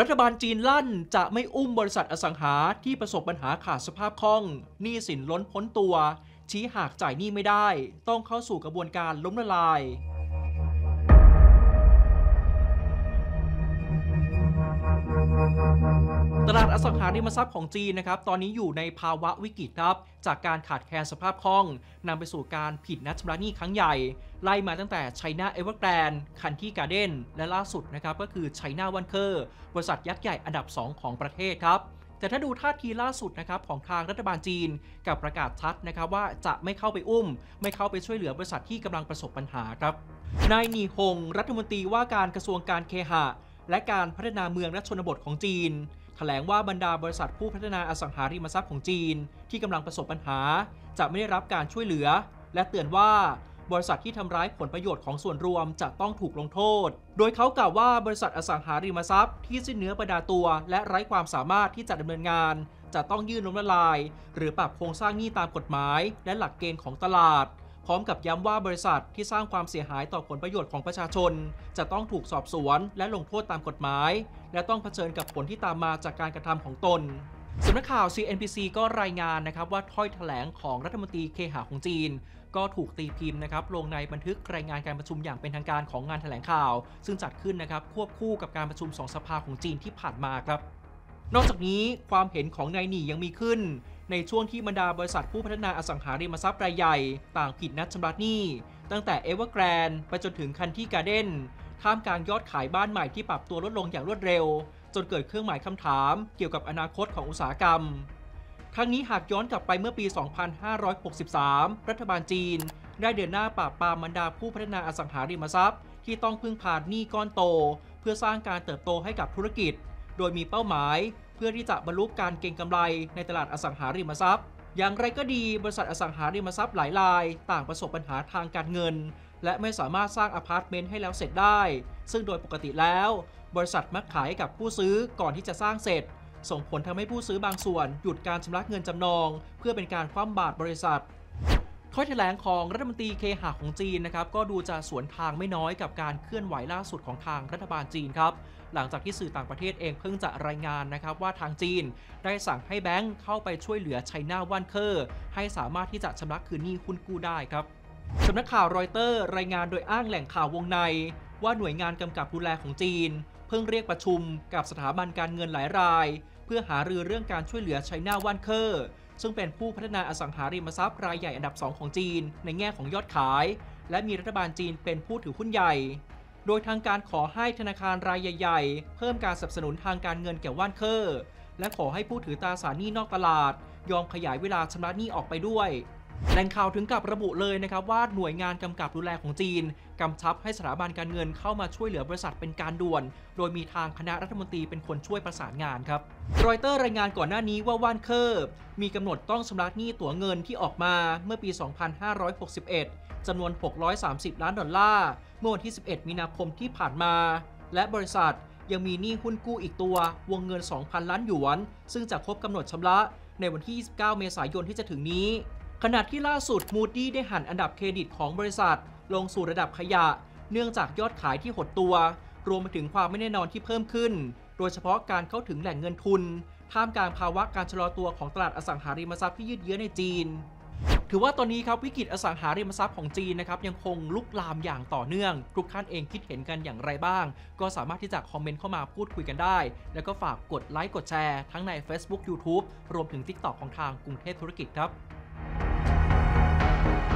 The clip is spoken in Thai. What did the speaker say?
รัฐบาลจีนลั่นจะไม่อุ้มบริษัทอสังหาที่ประสบปัญหาขาดสภาพคล่องหนี้สินล้นพ้นตัวชี้หากจ่ายหนี้ไม่ได้ต้องเข้าสู่กระบวนการล้มละลายตลาดอสังหาริมทรัพย์ของจีนนะครับตอนนี้อยู่ในภาวะวิกฤตครับจากการขาดแคลนสภาพคล่องนำไปสู่การผิดนัดชำระหนี้ครั้งใหญ่ไล่มาตั้งแต่ China Evergrande คันที่การ์เด้นและล่าสุดนะครับก็คือ China Vanke บริษัทยักษ์ใหญ่อันดับ 2 ของประเทศครับแต่ถ้าดูท่าทีล่าสุดนะครับของทางรัฐบาลจีนกับประกาศชัดนะครับว่าจะไม่เข้าไปอุ้มไม่เข้าไปช่วยเหลือบริษัทที่กำลังประสบปัญหาครับนายหนีหงรัฐมนตรีว่าการกระทรวงการเคหะและการพัฒนาเมืองและชนบทของจีนแถลงว่าบรรดาบริษัทผู้พัฒนาอสังหาริมทรัพย์ของจีนที่กำลังประสบปัญหาจะไม่ได้รับการช่วยเหลือและเตือนว่าบริษัทที่ทำร้ายผลประโยชน์ของส่วนรวมจะต้องถูกลงโทษโดยเขากล่าวว่าบริษัทอสังหาริมทรัพย์ที่สิ้นเนื้อประดาตัวและไร้ความสามารถที่จะดำเนินงานจะต้องยื่นล้มละลายหรือปรับโครงสร้างหนี้ตามกฎหมายและหลักเกณฑ์ของตลาดพร้อมกับย้ำว่าบริษัทที่สร้างความเสียหายต่อผลประโยชน์ของประชาชนจะต้องถูกสอบสวนและลงโทษตามกฎหมายและต้องเผชิญกับผลที่ตามมาจากการกระทำของตนสำนักข่าว CNPC ก็รายงานนะครับว่าถ้อยแถลงของรัฐมนตรีเคหะของจีนก็ถูกตีพิมพ์นะครับลงในบันทึกรายงานการประชุมอย่างเป็นทางการของงานแถลงข่าวซึ่งจัดขึ้นนะครับควบคู่กับการประชุม2สภาของจีนที่ผ่านมาครับนอกจากนี้ความเห็นของนายหนี่ยังมีขึ้นในช่วงที่บรรดาบริษัทผู้พัฒนาอสังหาริมทรัพย์รายใหญ่ต่างผิดนัดชำระหนี้ตั้งแต่ Evergrande ไปจนถึงคันที่การ์เด้นท่ามกลางยอดขายบ้านใหม่ที่ปรับตัวลดลงอย่างรวดเร็วจนเกิดเครื่องหมายคำถามเกี่ยวกับอนาคตของอุตสาหกรรมทั้งนี้หากย้อนกลับไปเมื่อปี 2563 รัฐบาลจีนได้เดินหน้าปราบปรามบรรดาผู้พัฒนาอสังหาริมทรัพย์ที่ต้องพึ่งพาหนี้ก้อนโตเพื่อสร้างการเติบโตให้กับธุรกิจโดยมีเป้าหมายเพื่อที่จะบรรลุการเก็งกำไรในตลาดอสังหาริมทรัพย์อย่างไรก็ดีบริษัทอสังหาริมทรัพย์หลายรายต่างประสบปัญหาทางการเงินและไม่สามารถสร้างอพาร์ตเมนต์ให้แล้วเสร็จได้ซึ่งโดยปกติแล้วบริษัทมักขายกับผู้ซื้อก่อนที่จะสร้างเสร็จส่งผลทำให้ผู้ซื้อบางส่วนหยุดการชำระเงินจำนองเพื่อเป็นการคว่ำบาตรบริษัทข้อแถลงของรัฐมนตรีเคหะของจีนนะครับก็ดูจะสวนทางไม่น้อยกับการเคลื่อนไหวล่าสุดของทางรัฐบาลจีนครับหลังจากที่สื่อต่างประเทศเองเพิ่งจะรายงานนะครับว่าทางจีนได้สั่งให้แบงก์เข้าไปช่วยเหลือ China Vanke ให้สามารถที่จะชำระคืนหนี้หุ้นกู้ได้ครับสำนักข่าวรอยเตอร์รายงานโดยอ้างแหล่งข่าววงในว่าหน่วยงานกำกับดูแลของจีนเพิ่งเรียกประชุมกับสถาบันการเงินหลายรายเพื่อหารือเรื่องการช่วยเหลือ China Vankeซึ่งเป็นผู้พัฒนาอสังหาริมทรัพย์รายใหญ่อันดับ 2 ของจีนในแง่ของยอดขายและมีรัฐบาลจีนเป็นผู้ถือหุ้นใหญ่โดยทางการขอให้ธนาคารรายใหญ่ๆเพิ่มการสนับสนุนทางการเงินแก่ว่านเคอร์และขอให้ผู้ถือตราสารหนี้นอกตลาดยอมขยายเวลาชำระหนี้ออกไปด้วยแหล่งข่าวถึงกับระบุเลยนะครับว่าหน่วยงานกำกับดูแลของจีนกำชับให้สถาบันการเงินเข้ามาช่วยเหลือบริษัทเป็นการด่วนโดยมีทางคณะรัฐมนตรีเป็นคนช่วยประสานงานครับรอยเตอร์รายงานก่อนหน้านี้ว่าว่านเคอร์มีกำหนดต้องชำระหนี้ตั๋วเงินที่ออกมาเมื่อปี 2561 จำนวน 630 ล้านดอลลาร์เมื่อวันที่ 11 มีนาคมที่ผ่านมาและบริษัทยังมีหนี้หุ้นกู้อีกตัววงเงิน 2,000 ล้านหยวนซึ่งจะครบกำหนดชำระในวันที่ 29 เมษายนที่จะถึงนี้ขณะที่ล่าสุดมูดี้ ได้หันอันดับเครดิตของบริษัทลงสู่ระดับขยะเนื่องจากยอดขายที่หดตัวรวมไปถึงความไม่แน่นอนที่เพิ่มขึ้นโดยเฉพาะการเข้าถึงแหล่งเงินทุนท่ามกลางภาวะการชะลอตัวของตลาดอสังหาริมทรัพย์ที่ยืดเยื้อในจีนถือว่าตอนนี้ครับวิกฤตอสังหาริมทรัพย์ของจีนนะครับยังคงลุกลามอย่างต่อเนื่องทุกท่านเองคิดเห็นกันอย่างไรบ้างก็สามารถที่จะคอมเมนต์เข้ามาพูดคุยกันได้แล้วก็ฝากกดไลค์กดแชร์ทั้งใน Facebook YouTube รวมถึง TikTok ของทางกรุงเทพธุรกิจครับ